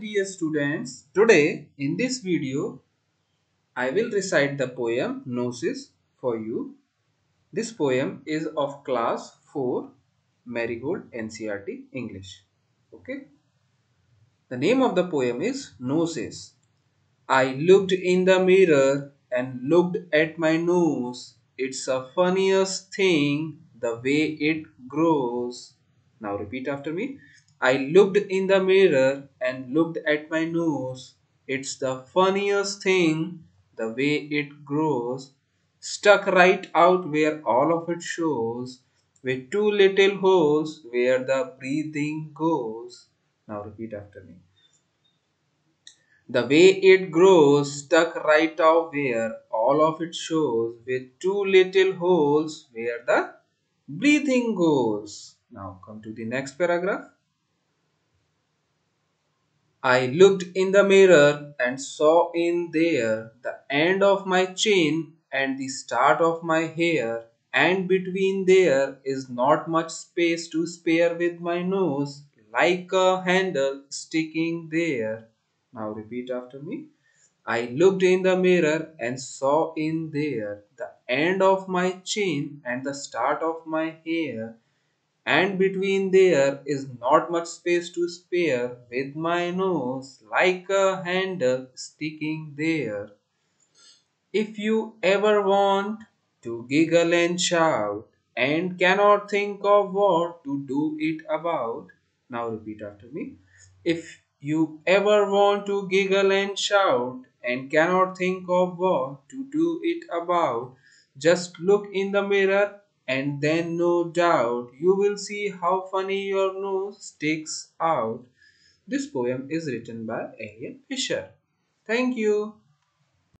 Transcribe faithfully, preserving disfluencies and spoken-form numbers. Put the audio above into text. dear students, today in this video I will recite the poem Gnosis for you. This poem is of class four Marigold N C E R T English. Okay. The name of the poem is Gnosis. I looked in the mirror and looked at my nose. It's the funniest thing the way it grows. Now repeat after me. I looked in the mirror and looked at my nose. It's the funniest thing the way it grows. Stuck right out where all of it shows, with two little holes where the breathing goes. Now repeat after me. The way it grows, stuck right out where all of it shows, with two little holes where the breathing goes. Now come to the next paragraph. I looked in the mirror and saw in there the end of my chin and the start of my hair, and between there is not much space to spare with my nose like a handle sticking there. Now repeat after me. I looked in the mirror and saw in there the end of my chin and the start of my hair, and between there is not much space to spare with my nose like a handle sticking there. If you ever want to giggle and shout and cannot think of what to do it about. Now repeat after me. If you ever want to giggle and shout and cannot think of what to do it about, just look in the mirror and then no doubt you will see how funny your nose sticks out. This poem is written by A M Fisher. Thank you.